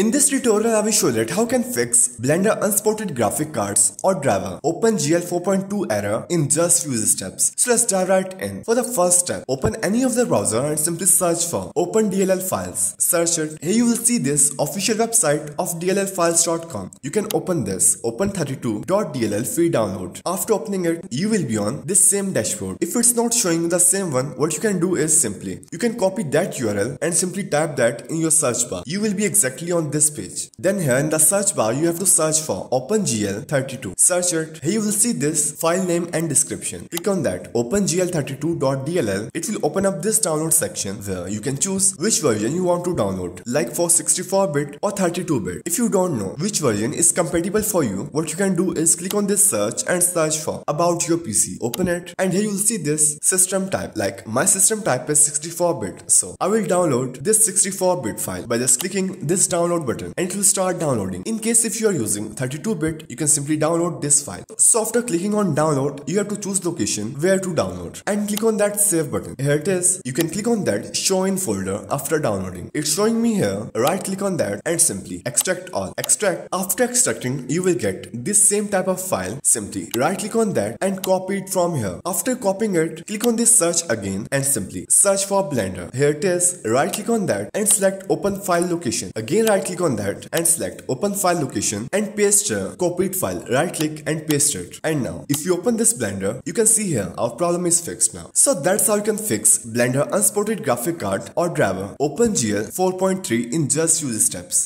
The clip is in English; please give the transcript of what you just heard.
In this tutorial, I will show that how can fix Blender unsupported graphic cards or driver OpenGL 4.2 error in just few steps. So let's dive right in. For the first step, open any of the browser and simply search for open DLL files. Search it. Here you will see this official website of DLLfiles.com. You can open this open32.dll free download. After opening it, you will be on this same dashboard. If it's not showing you the same one, what you can do is simply you can copy that URL and simply type that in your search bar. You will be exactly on this page. Then here in the search bar you have to search for opengl32. Search it. Here you will see this file name and description. Click on that opengl32.dll. It will open up this download section where you can choose which version you want to download, like for 64-bit or 32-bit. If you don't know which version is compatible for you, what you can do is click on this search and search for about your PC. Open it and here you will see this system type. Like my system type is 64-bit, so I will download this 64-bit file by just clicking this download button and it will start downloading. In case if you are using 32-bit, you can simply download this file. So after clicking on download, you have to choose location where to download and click on that save button. Here it is. You can click on that show in folder after downloading. It's showing me here. Right click on that and simply extract all. Extract. After extracting, you will get this same type of file. Simply right click on that and copy it from here. After copying it, click on this search again and simply search for Blender. Here it is. Right click on that and select open file location. Again right click on that and select open file location and paste here copied file. Right click and paste it. And now if you open this Blender, you can see here our problem is fixed now. So that's how you can fix Blender unsupported graphic card or driver OpenGL 4.3 in just few steps.